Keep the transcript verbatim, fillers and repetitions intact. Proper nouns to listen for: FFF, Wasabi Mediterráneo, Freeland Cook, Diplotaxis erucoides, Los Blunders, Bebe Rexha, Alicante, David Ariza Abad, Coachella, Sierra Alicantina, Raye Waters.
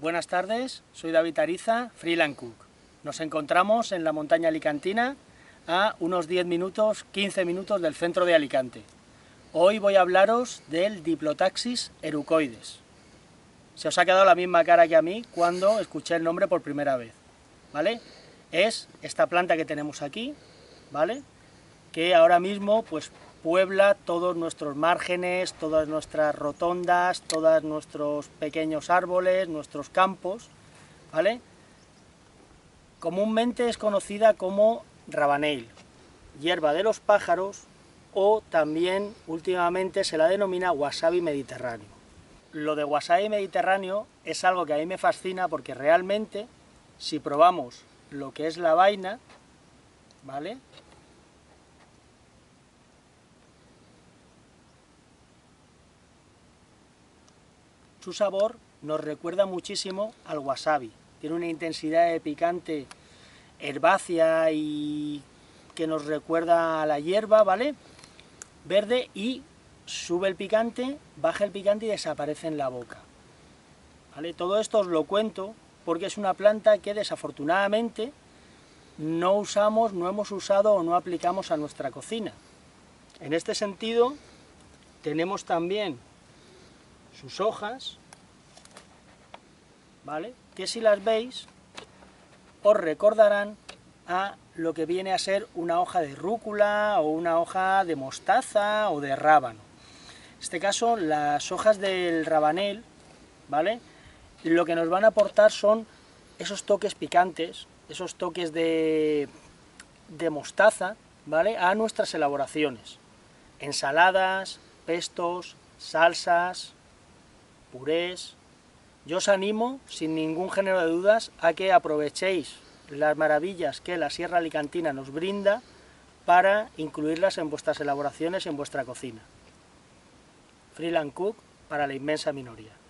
Buenas tardes, soy David Ariza, Freeland Cook. Nos encontramos en la montaña alicantina a unos diez minutos, quince minutos del centro de Alicante. Hoy voy a hablaros del Diplotaxis erucoides. Se os ha quedado la misma cara que a mí cuando escuché el nombre por primera vez, ¿vale? Es esta planta que tenemos aquí, ¿vale? Que ahora mismo pues puebla todos nuestros márgenes, todas nuestras rotondas, todos nuestros pequeños árboles, nuestros campos, ¿vale? Comúnmente es conocida como rabaneil, hierba de los pájaros, o también últimamente se la denomina wasabi mediterráneo. Lo de wasabi mediterráneo es algo que a mí me fascina porque realmente, si probamos lo que es la vaina, ¿vale? Su sabor nos recuerda muchísimo al wasabi. Tiene una intensidad de picante herbácea y que nos recuerda a la hierba, ¿vale? Verde, y sube el picante, baja el picante y desaparece en la boca, ¿vale? Todo esto os lo cuento porque es una planta que desafortunadamente no usamos, no hemos usado o no aplicamos a nuestra cocina. En este sentido, tenemos también sus hojas, ¿vale? Que si las veis, os recordarán a lo que viene a ser una hoja de rúcula o una hoja de mostaza o de rábano. En este caso, las hojas del rabanel, ¿vale? Lo que nos van a aportar son esos toques picantes, esos toques de, de mostaza, ¿vale? A nuestras elaboraciones, ensaladas, pestos, salsas, purés. Yo os animo, sin ningún género de dudas, a que aprovechéis las maravillas que la Sierra Alicantina nos brinda para incluirlas en vuestras elaboraciones y en vuestra cocina. Freeland Cook para la inmensa minoría.